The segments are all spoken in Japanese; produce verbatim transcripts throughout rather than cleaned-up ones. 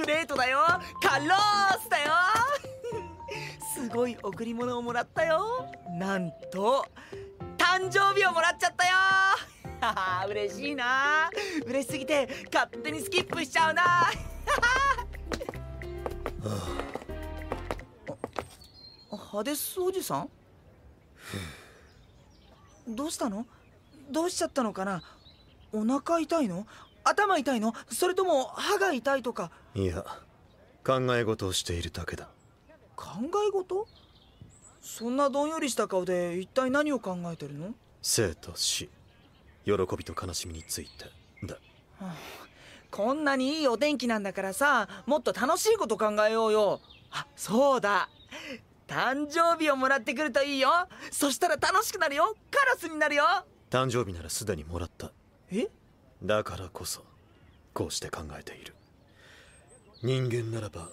グレートだよ、カロースだよすごい贈り物をもらったよ。なんと誕生日をもらっちゃったよ嬉しいな、嬉しすぎて勝手にスキップしちゃうなハデスおじさんどうしたの？どうしちゃったのかな？お腹痛いの？頭痛いの？それとも歯が痛いとか？いや、考え事をしているだけだ。考え事？そんなどんよりした顔で一体何を考えてるの？生と死、喜びと悲しみについてだ、はあ、こんなにいいお天気なんだからさ、もっと楽しいこと考えようよ。あ、そうだ、誕生日をもらってくるといいよ。そしたら楽しくなるよ、カラスになるよ。誕生日ならすでにもらった。え？だからこそこうして考えている。人間ならば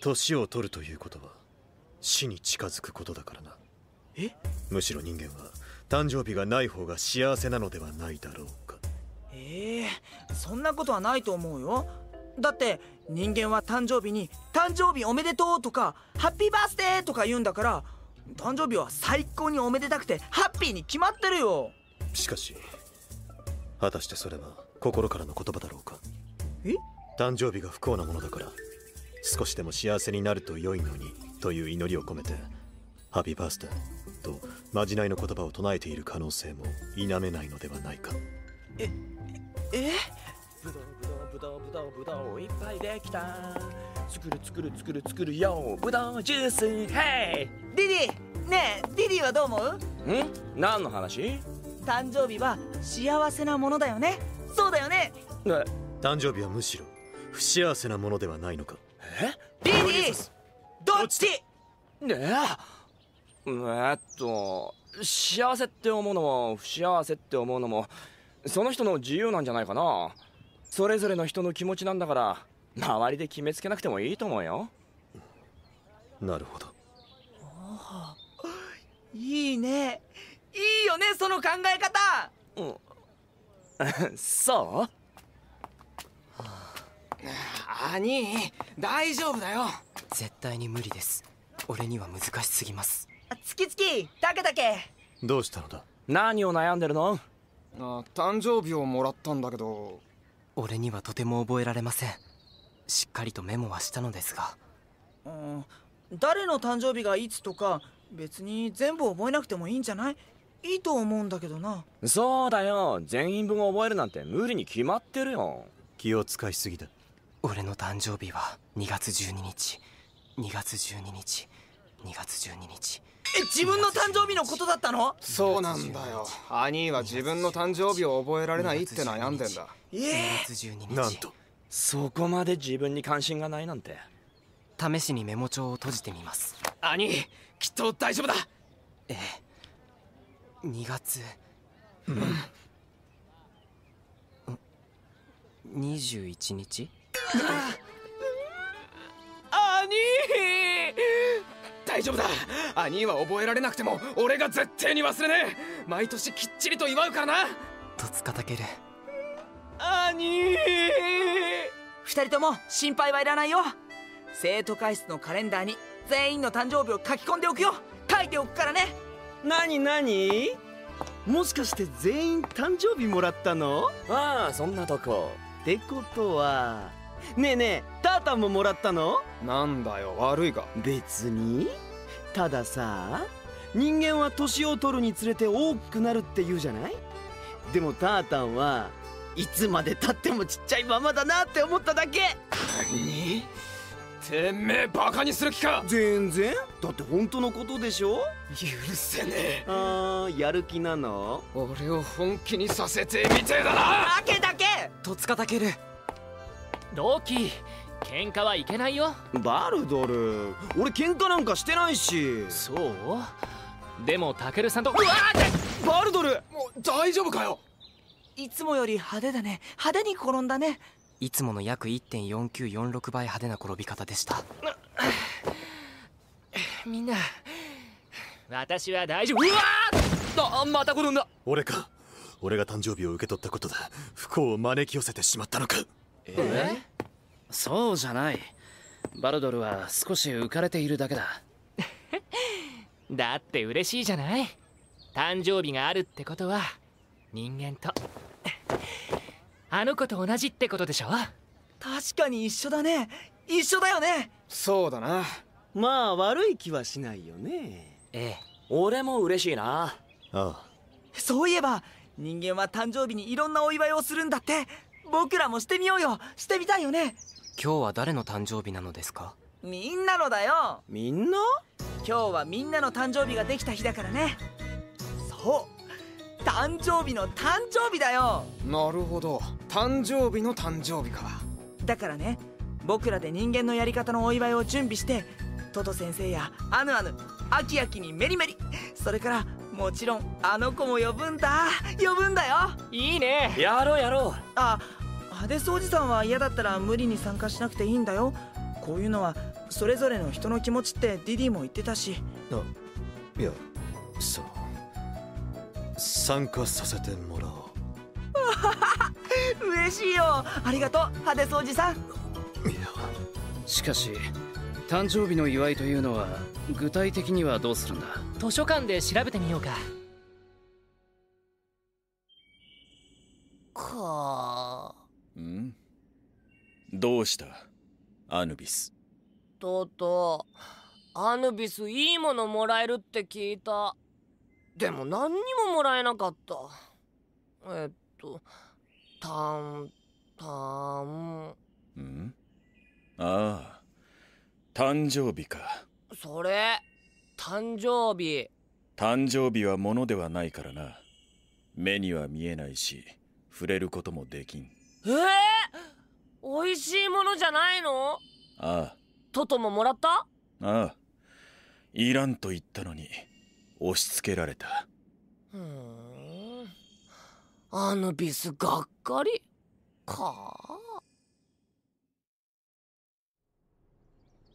年を取るということは死に近づくことだからな。え？むしろ人間は誕生日がない方が幸せなのではないだろうか。えー、そんなことはないと思うよ。だって人間は誕生日に誕生日おめでとうとかハッピーバースデーとか言うんだから、誕生日は最高におめでたくてハッピーに決まってるよ。しかし果たしてそれは心からの言葉だろうか。え？誕生日が不幸なものだから少しでも幸せになると良いのにという祈りを込めてハッピーバースデーとまじないの言葉を唱えている可能性も否めないのではないか。ええぶどうぶどうぶどうぶどうぶどういっぱいできた、作る作る作る作るよぶどうジュース。ヘイディディ、ねえディディはどう思う？ん？何の話？誕生日は幸せなものだよね、そうだよね。誕生日はむしろ不幸せなものではないのか。え？ディディどっち？ねえ、えっと幸せって思うのも不幸せって思うのもその人の自由なんじゃないかな。それぞれの人の気持ちなんだから周りで決めつけなくてもいいと思うよ。なるほど、ああいいね、いいよねその考え方、うん、そう、はあ、兄大丈夫だよ。絶対に無理です、俺には難しすぎます。つきつきタケタケどうしたのだ？何を悩んでるの？あ、誕生日をもらったんだけど俺にはとても覚えられません。しっかりとメモはしたのですが、うん、誰の誕生日がいつとか別に全部覚えなくてもいいんじゃない？いいと思うんだけどな。そうだよ、全員分覚えるなんて無理に決まってるよ。気を使いすぎだ。俺の誕生日はにがつじゅうににち、にがつじゅうににち、にがつじゅうににち。え、自分の誕生日のことだったの？そうなんだよ、兄は自分の誕生日を覚えられないって悩んでんだ。ええ、なんとそこまで自分に関心がないなんて。試しにメモ帳を閉じてみます。兄きっと大丈夫だ。ええ、にがつ、うん、にじゅういちにち。兄大丈夫だ、兄は覚えられなくても俺が絶対に忘れねえ。毎年きっちりと祝うからな。とつかたける。兄、ふたりとも心配はいらないよ。生徒会室のカレンダーに全員の誕生日を書き込んでおくよ。書いておくからね。なになに、もしかして全員誕生日もらったの？ああ、そんなとこ。ってことはねえねえ、タータンももらったの？なんだよ、悪いが。別に、たださ、人間は年を取るにつれて大きくなるって言うじゃない？でもタータンはいつまでたってもちっちゃいままだなって思っただけ。何？てめえバカにする気か。全然だって本当のことでしょ。許せねえ。あー、やる気なの？俺を本気にさせてみてえだな。だけだけ戸塚たける。ロキ、喧嘩はいけないよ。バルドル、俺喧嘩なんかしてないし。そう？でもたけるさんと。うわー、バルドル、もう大丈夫かよ。いつもより派手だね、派手に転んだね。いつもの約 いってんよんきゅうよんろく 倍派手な転び方でした。みんな、私は大丈夫。うわあ、また転んだ。俺か、俺が誕生日を受け取ったことで不幸を招き寄せてしまったのか。えそうじゃない。バルドルは少し浮かれているだけだ。だって嬉しいじゃない。誕生日があるってことは人間とあの子と同じってことでしょ。確かに一緒だね。一緒だよね。そうだな。まあ悪い気はしないよね。ええ、俺も嬉しいな。ああ、そういえば人間は誕生日にいろんなお祝いをするんだって。僕らもしてみようよ。してみたいよね。今日は誰の誕生日なのですか？みんなのだよ。みんな？今日はみんなの誕生日ができた日だからね。そう、誕生日の誕生日だよ。なるほど、誕生日の誕生日か。だからね、僕らで人間のやり方のお祝いを準備して、トト先生やアヌアヌ、アキアキにメリメリ、それからもちろんあの子も呼ぶんだ。呼ぶんだよ。いいね、やろうやろう。あ、ハデスおじさんは嫌だったら無理に参加しなくていいんだよ。こういうのはそれぞれの人の気持ちってディディも言ってたし。あ、いや、そう、参加させてもらおう。嬉しいよ。ありがとう、ハデスおじさん。いや、しかし誕生日の祝いというのは具体的にはどうするんだ？図書館で調べてみようか。かーん、どうしたアヌビス。トト、アヌビスいいものもらえるって聞いた。でも何にももらえなかった。えっとたんたんんああ、誕生日か。それ誕生日。誕生日は物ではないからな。目には見えないし触れることもできん。えー、おいしいものじゃないの？ああ。トトももらった？ああ、いらんと言ったのに押し付けられた。ふん、アヌビスがっかりかあ。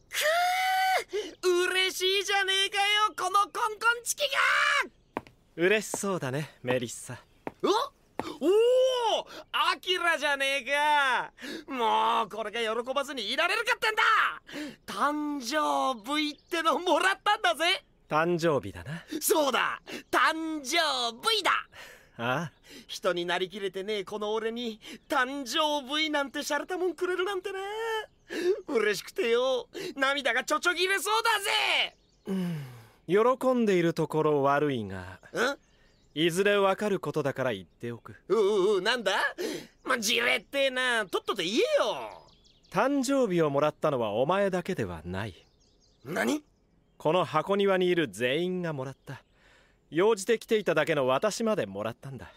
くー、嬉しいじゃねえかよ、このコンコンチキが。嬉しそうだね、メリッサ。おおお、アキラじゃねえか。もうこれが喜ばずにいられるかってんだ。誕生日ってのもらったんだぜ。誕生日だな。そうだ、誕生日だ。ああ、人になりきれてねえこの俺に誕生日なんて洒落たもんくれるなんてね。嬉しくてよ、涙がちょちょぎれそうだぜ。うん、喜んでいるところ悪いが、んいずれわかることだから言っておく。ううう、なんだ、ま、じれってえな。とっとと言えよ。誕生日をもらったのはお前だけではない。何？この箱庭にいる全員がもらった。用事で来ていただけの私までもらったんだ。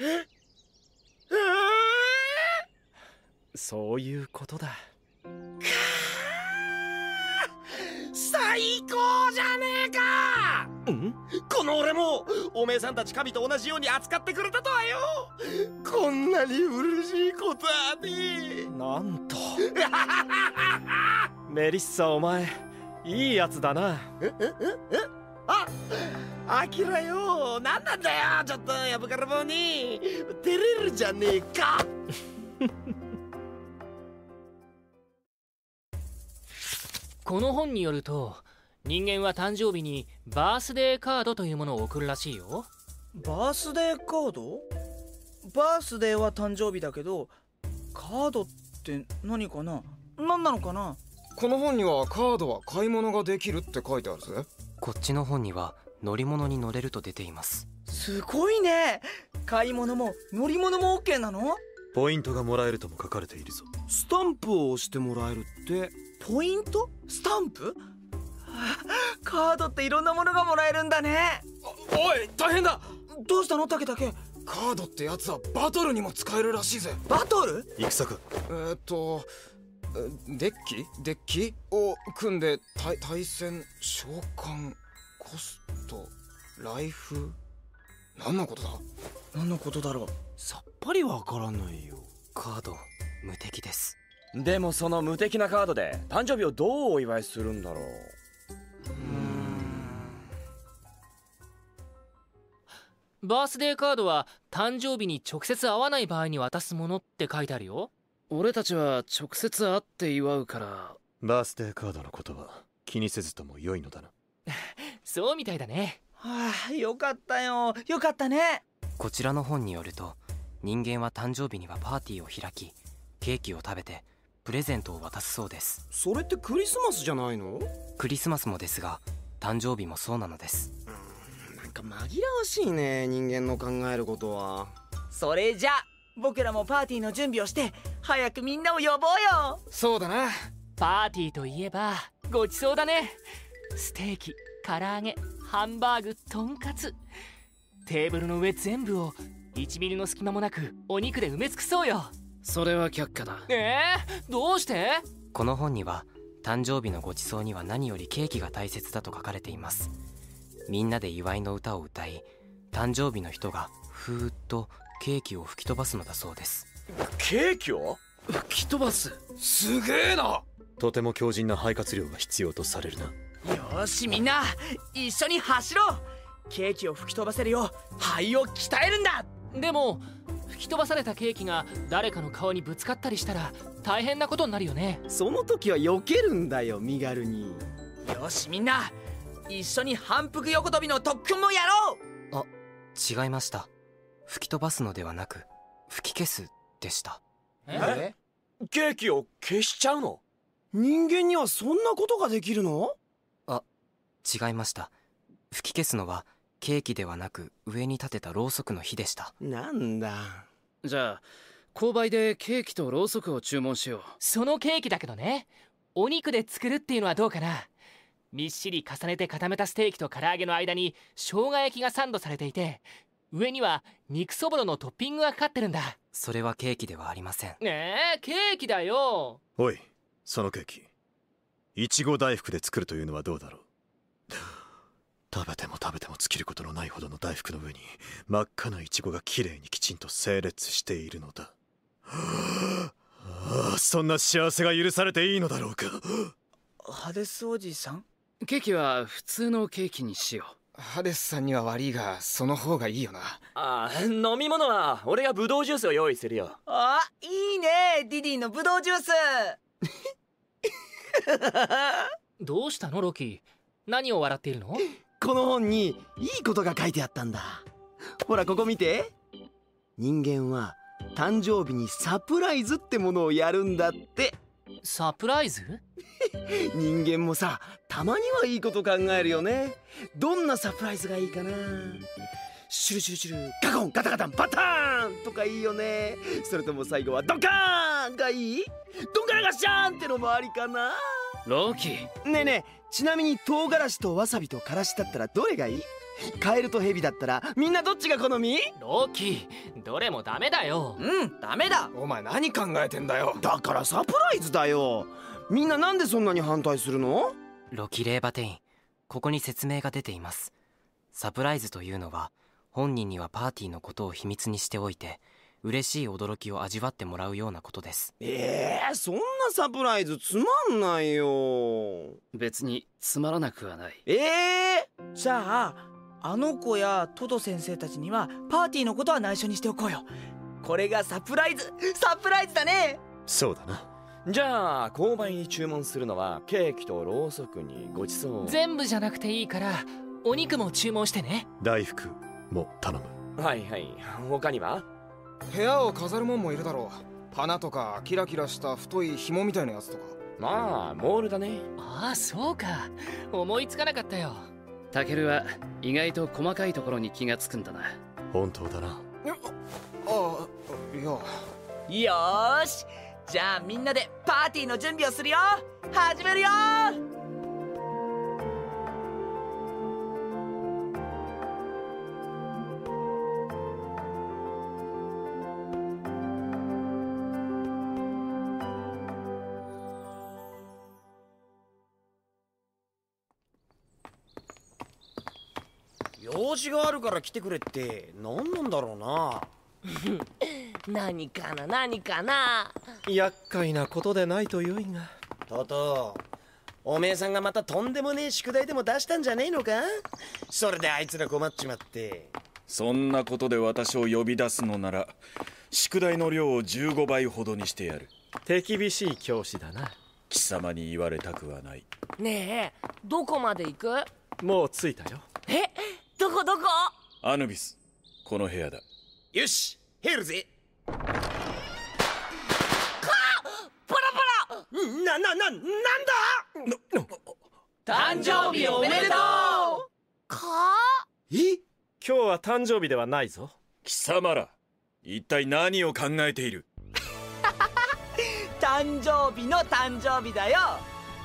ええー、そういうことだ。最高じゃねえか。ん？この俺もおめえさんたち神と同じように扱ってくれたとはよ。こんなに嬉しいことはねえ。なんとメリッサ、お前いいやつだな。ええええ、あ、アキラよ、なんなんだよ、ちょっとやぶから棒に照れるじゃねえか。この本によると、人間は誕生日にバースデーカードというものを送るらしいよ。バースデーカード？バースデーは誕生日だけど、カードって何かな？何なのかな？この本にはカードは買い物ができるって書いてあるぜ。こっちの本には乗り物に乗れると出ています。すごいね。買い物も乗り物も オーケー なの？ポイントがもらえるとも書かれているぞ。スタンプを押してもらえるって。ポイント？スタンプ？カードっていろんなものがもらえるんだね。おい、大変だ。どうしたの、タケタケ。カードってやつはバトルにも使えるらしいぜ。バトル？戦か。えーっとデッキデッキを組んで対戦、召喚、コスト、ライフ。何のことだ？何のことだろう。さっぱりわからないよ。カード無敵です。でもその無敵なカードで誕生日をどうお祝いするんだろう。バースデーカードは誕生日に直接会わない場合に渡すものって書いてあるよ。俺たちは直接会って祝うから、バースデーカードのことは気にせずとも良いのだな。そうみたいだね。はあ、よかったよ。よかったね。こちらの本によると、人間は誕生日にはパーティーを開き、ケーキを食べてプレゼントを渡すそうです。それってクリスマスじゃないの？クリスマスもですが、誕生日もそうなのです。うん、なんか紛らわしいね、人間の考えることは。それじゃ僕らもパーティーの準備をして、早くみんなを呼ぼうよ。そうだな。パーティーといえばごちそうだね。ステーキ、唐揚げ、ハンバーグ、とんかつ。テーブルの上全部をいちミリの隙間もなくお肉で埋め尽くそうよ。それは却下だ。えー、どうして？この本には、誕生日のごちそうには何よりケーキが大切だと書かれています。みんなで祝いの歌を歌い、誕生日の人がふーっとケーキを吹き飛ばすのだそうです。ケーキを吹き飛ばす？すげえな。とても強靭な肺活量が必要とされるな。よし、みんな一緒に走ろう。ケーキを吹き飛ばせるよう肺を鍛えるんだ。でも吹き飛ばされたケーキが誰かの顔にぶつかったりしたら大変なことになるよね。その時は避けるんだよ、身軽に。よし、みんな一緒に反復横跳びの特訓もやろう。あ、違いました。吹き飛ばすのではなく、吹き消すでした。え？ケーキを消しちゃうの？人間にはそんなことができるの？あ、違いました。吹き消すのはケーキではなく、上に立てたろうそくの火でした。なんだ。じゃあ購買でケーキとろうそくを注文しよう。そのケーキだけどね、お肉で作るっていうのはどうかな。みっしり重ねて固めたステーキと唐揚げの間に生姜焼きがサンドされていて、上には肉そぼろのトッピングがかかってるんだ。それはケーキではありません。ねえ、ケーキだよ。おい、そのケーキ、いちご大福で作るというのはどうだろう。食べても食べても尽きることのないほどの大福の上に、真っ赤なイチゴがきれいにきちんと整列しているのだ。はあ、ああ、そんな幸せが許されていいのだろうか。ハデスおじさん、ケーキは普通のケーキにしよう。ハデスさんには悪いが、その方がいいよな。ああ、飲み物は俺がブドウジュースを用意するよ。あ、いいね、ディディのブドウジュース。どうしたのロキ、何を笑っているの？この本にいいことが書いてあったんだ。ほら、ここ見て。人間は誕生日にサプライズってものをやるんだって。サプライズ？人間もさ、たまにはいいこと考えるよね。どんなサプライズがいいかな。シュルシュルシュル、ガコンガタガタンバターンとかいいよね。それとも最後はドカーンがいい？ドンガラガシャーンってのもありかな。ロキ、ねえねえ、ちなみに唐辛子とわさびとからしだったらどれがいい？カエルとヘビだったらみんなどっちが好み？ロキ、どれもダメだよ。うん、ダメだ。お前何考えてんだよ。だからサプライズだよ。みんななんでそんなに反対するの？ロキレーバテイン、ここに説明が出ています。サプライズというのは、本人にはパーティーのことを秘密にしておいて、嬉しい驚きを味わってもらうようなことです。えー、そんなサプライズつまんないよ。別につまらなくはない。えー、じゃああの子やトト先生たちにはパーティーのことは内緒にしておこうよ。これがサプライズ。サプライズだね。そうだな。じゃあ購買に注文するのは、ケーキとろうそくにごちそう。全部じゃなくていいから、お肉も注文してね。大福も頼む。はいはい。他には？部屋を飾るもんもいるだろう。花とかキラキラした太い紐みたいなやつとか。まあモールだね。ああ、そうか、思いつかなかったよ。タケルは意外と細かいところに気がつくんだな。本当だな。ああ、いや。よーし、じゃあみんなでパーティーの準備をするよ。始めるよ。用事があるから来てくれって何なんだろうな。何かな何かな。厄介なことでないと良いが。トト、おめえさんがまたとんでもねえ宿題でも出したんじゃねえのか。それであいつら困っちまって。そんなことで私を呼び出すのなら、宿題の量をじゅうごばいほどにしてやる。手厳しい教師だな。貴様に言われたくはない。ねえ、どこまで行く？もう着いたよ。え、どこどこ？アヌビス、この部屋だ。よし、入るぜ。かっ、パラパラ。な、な、な、なんだ？誕生日おめでとう。かえ、今日は誕生日ではないぞ。貴様ら、一体何を考えている？誕生日の誕生日だよ。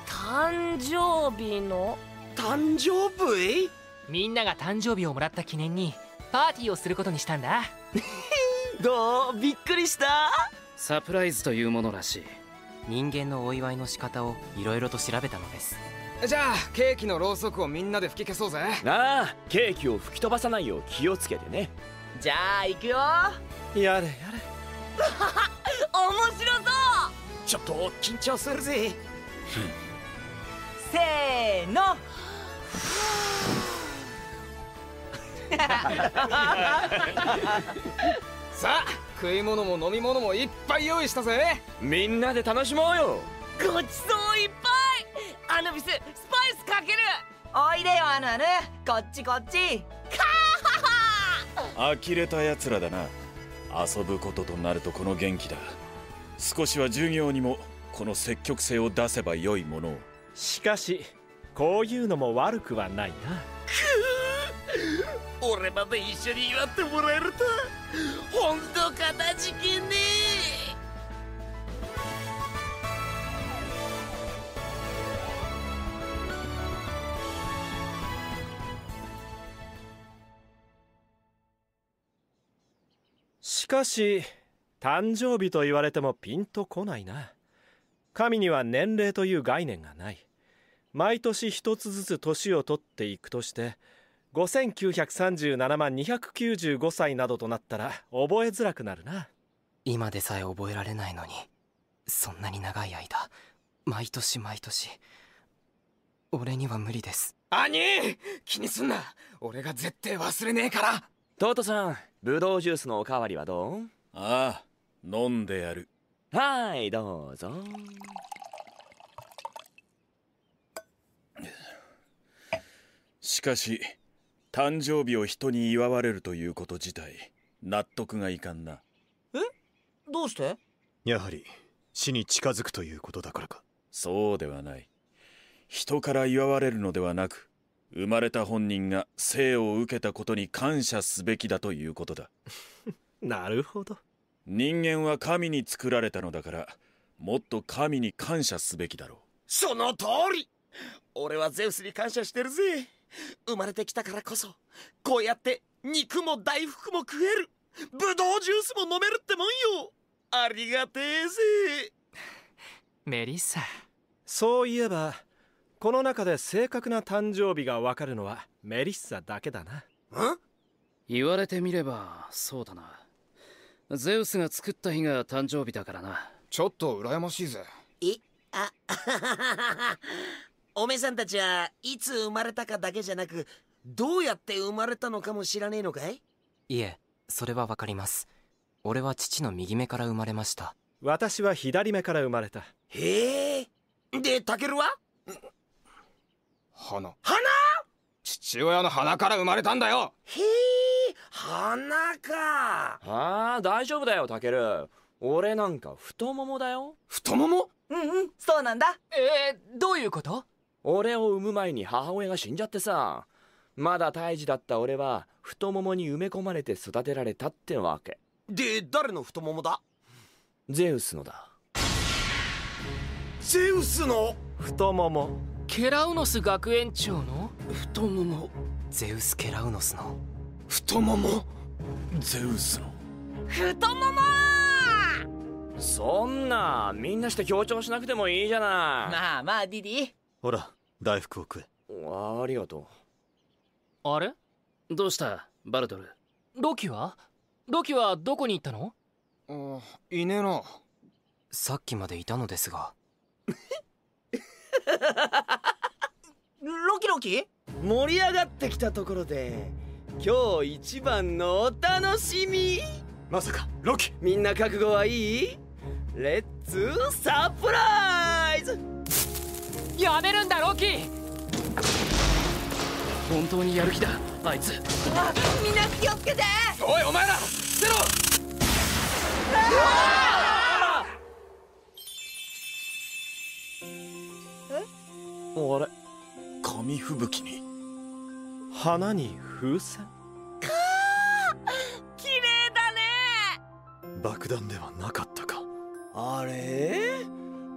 誕生日の誕生日？みんなが誕生日をもらった記念にパーティーをすることにしたんだ。どう？びっくりした？サプライズというものらしい。人間のお祝いの仕方をいろいろと調べたのです。じゃあケーキのろうそくをみんなで吹き消そうぜ。ああ、ケーキを吹き飛ばさないよう気をつけてね。じゃあ行くよ。やれやれ。面白そう。ちょっと緊張するぜ。せーの。さあ、食い物も飲み物もいっぱい用意したぜ。みんなで楽しもうよ。ごちそういっぱい。アヌビス、スパイスかける。おいでよアヌアヌ、こっちこっち。呆れたやつらだな。遊ぶこととなるとこの元気だ。少しは授業にもこの積極性を出せば良いものを。しかしこういうのも悪くはないな。くぅ、俺まで一緒に祝ってもらえると本当かたじけねえ。しかし誕生日と言われてもピンとこないな。神には年齢という概念がない。毎年一つずつ年を取っていくとして ごせんきゅうひゃくさんじゅうななまんにひゃくきゅうじゅうごさいなどとなったら覚えづらくなるな。今でさえ覚えられないのに、そんなに長い間毎年毎年。俺には無理です。兄、気にすんな。俺が絶対忘れねえから。トートさん、ブドウジュースのおかわりはどう？ああ、飲んでやる。はい、どうぞ。しかし誕生日を人に祝われるということ自体納得がいかんな。え、どうして？やはり死に近づくということだからか。そうではない。人から祝われるのではなく、生まれた本人が生を受けたことに感謝すべきだということだ。なるほど。人間は神に作られたのだから、もっと神に感謝すべきだろう。その通り。俺はゼウスに感謝してるぜ。生まれてきたからこそこうやって肉も大福も食える、ブドウジュースも飲めるってもんよ。ありがてえぜ。メリッサ、そういえばこの中で正確な誕生日がわかるのはメリッサだけだな。ん？言われてみればそうだな。ゼウスが作った日が誕生日だからな。ちょっと羨ましいぜ。え、あ、おめさんたちはいつ生まれたかだけじゃなく、どうやって生まれたのかも知らねえのかい？いえ、それはわかります。俺は父の右目から生まれました。私は左目から生まれた。へえ。で、タケルは？花花父親の鼻から生まれたんだよ。へえ、鼻か。ああ、大丈夫だよタケル。俺なんか太ももだよ。太もも？うんうん、そうなんだ。えー、どういうこと？俺を産む前に母親が死んじゃってさ、まだ胎児だった俺は太ももに埋め込まれて育てられたってわけで。誰の太ももだ？ゼウスのだ。ゼウスの太もも？ケラウノス学園長の太もも？ゼウス・ケラウノスの太もも？ゼウスの太もも。そんなみんなして強調しなくてもいいじゃない。まあまあディディ、ほら大福を食え。ありがとう。あれ、どうしたバルドル？ロキはロキはどこに行ったの？あ、いねえな。さっきまでいたのですが。ロキロキ、盛り上がってきたところで今日一番のお楽しみ。まさかロキ。みんな覚悟はいい？レッツサプライズ。やめるんだロキ。本当にやる気だあいつ。あ、みんな気をつけて。おいお前らゼロ。あれ、紙吹雪に花に風船かー、綺麗だね。爆弾ではなかったか。あれ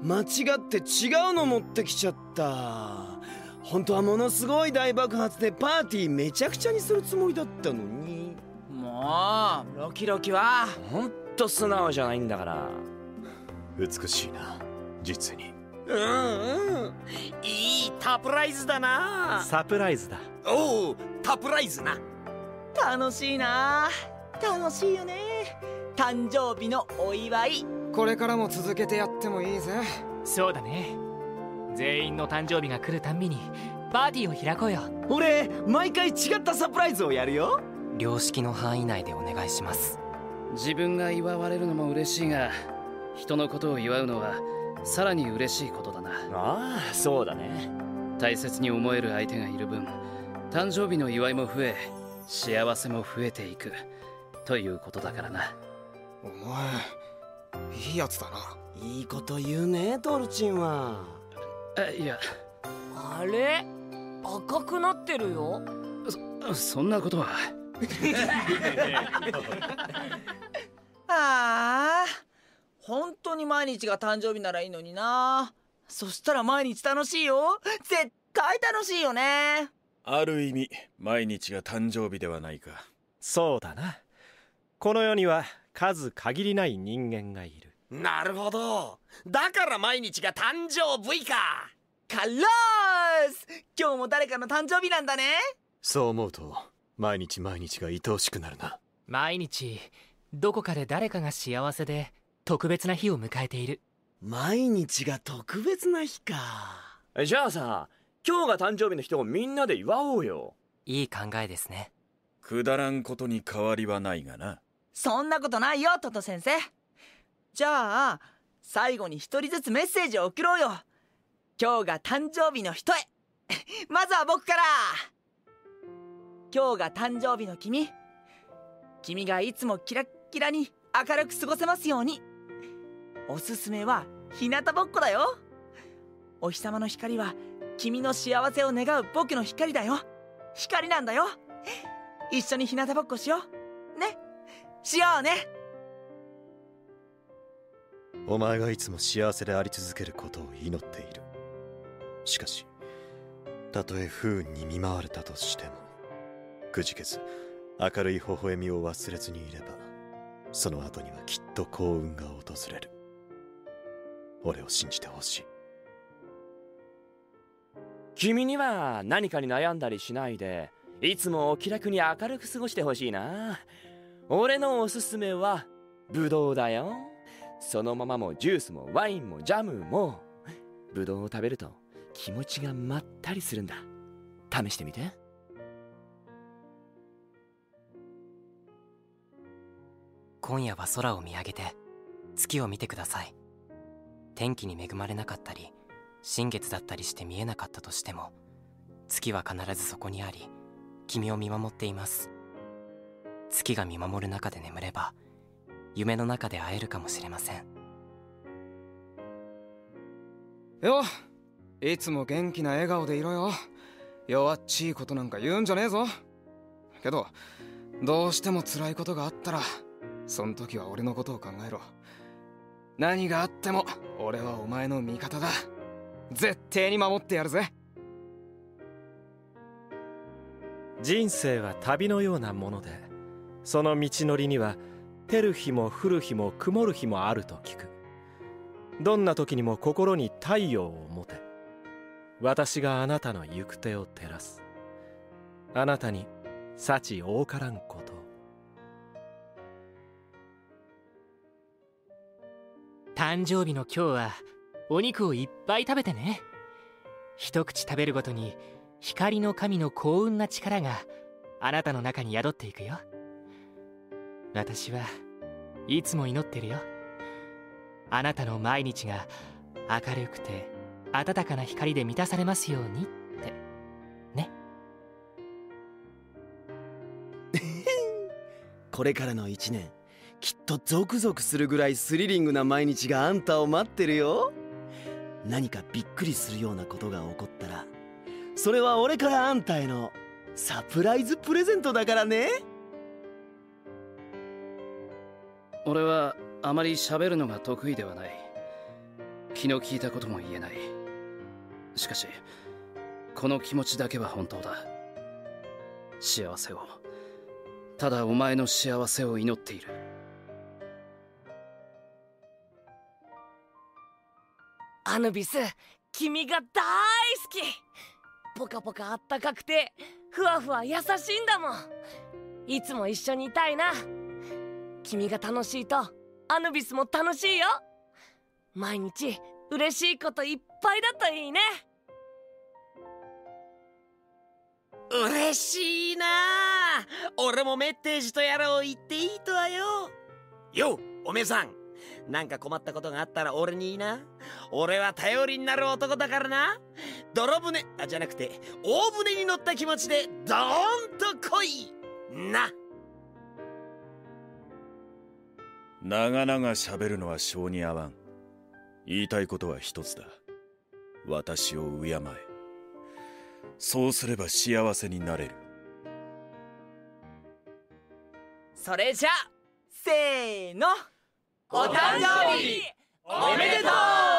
間違って違うの持ってきちゃった。本当はものすごい大爆発でパーティーめちゃくちゃにするつもりだったのに。もうロキロキはほんと素直じゃないんだから。美しいな実に。うんうん、いいサプライズだな。サプライズだ。おお、サプライズな。楽しいな。楽しいよね。誕生日のお祝い、これからも続けてやってもいいぜ。そうだね。全員の誕生日が来るたんびにパーティーを開こうよ。俺毎回違ったサプライズをやるよ。良識の範囲内でお願いします。自分が祝われるのも嬉しいが、人のことを祝うのはさらに嬉しいことだな。ああ、そうだね。大切に思える相手がいる分、誕生日の祝いも増え、幸せも増えていくということだからな。お前いいやつだな。いいこと言うねドルチンは。え、いや、あれ赤くなってるよ。そ、そんなことはああ、本当に毎日が誕生日ならいいのにな。そしたら毎日楽しいよ。絶対楽しいよね。ある意味毎日が誕生日ではないか。そうだな。この世には数限りない人間がいる。なるほど、だから毎日が誕生日か。カロース、今日も誰かの誕生日なんだね。そう思うと毎日毎日が愛おしくなるな。毎日どこかで誰かが幸せで特別な日を迎えている。毎日が特別な日か。じゃあさ、今日が誕生日の人をみんなで祝おうよ。いい考えですね。くだらんことに変わりはないがな。そんなことないよトト先生。じゃあ最後に一人ずつメッセージを送ろうよ。今日が誕生日の人へまずは僕から。今日が誕生日の君、君がいつもキラッキラに明るく過ごせますように。おすすめは日向ぼっこだよ。お日様の光は君の幸せを願う僕の光だよ。光なんだよ。一緒に日向ぼっこしようね。しようね。お前がいつも幸せであり続けることを祈っている。しかしたとえ不運に見舞われたとしても、くじけず明るい微笑みを忘れずにいれば、その後にはきっと幸運が訪れる。俺を信じてほしい。君には何かに悩んだりしないで、いつもお気楽に明るく過ごしてほしいな。俺のおすすめはブドウだよ。そのままもジュースもワインもジャムも。ブドウを食べると気持ちがまったりするんだ。試してみて。今夜は空を見上げて月を見てください。天気に恵まれなかったり新月だったりして見えなかったとしても、月は必ずそこにあり君を見守っています。月が見守る中で眠れば、夢の中で会えるかもしれませんよ。いつも元気な笑顔でいろよ。弱っちいことなんか言うんじゃねえぞ。けどどうしても辛いことがあったら、その時は俺のことを考えろ。何があっても俺はお前の味方だ。絶対に守ってやるぜ。人生は旅のようなもので、その道のりには照る日も降る日も曇る日もあると聞く。どんな時にも心に太陽を持て。私があなたの行く手を照らす。あなたに幸多からんこと。誕生日の今日はお肉をいっぱい食べてね。一口食べるごとに光の神の幸運な力があなたの中に宿っていくよ。私はいつも祈ってるよ。あなたの毎日が明るくて暖かな光で満たされますようにってね。これからの一年、きっとゾクゾクするぐらいスリリングな毎日があんたを待ってるよ。何かびっくりするようなことが起こったら、それは俺からあんたへのサプライズプレゼントだからね。俺はあまり喋るのが得意ではない。気の利いたことも言えない。しかしこの気持ちだけは本当だ。幸せを、ただお前の幸せを祈っている。アヌビス、君が大好き。ポカポカあったかくてふわふわ優しいんだもん。いつも一緒にいたいな。君が楽しいとアヌビスも楽しいよ。毎日嬉しいこといっぱいだといいね。嬉しいな。俺もメッテージとやらを言っていいとはよ。よう、おめえさん、なんか困ったことがあったら俺に言いな。俺は頼りになる男だからな。泥船、あ、じゃなくて大船に乗った気持ちでドーンと来いな。長々喋るのは性に合わん。言いたいことは一つだ。私を敬え。そうすれば幸せになれる。それじゃ、せーの、お誕生日おめでとう。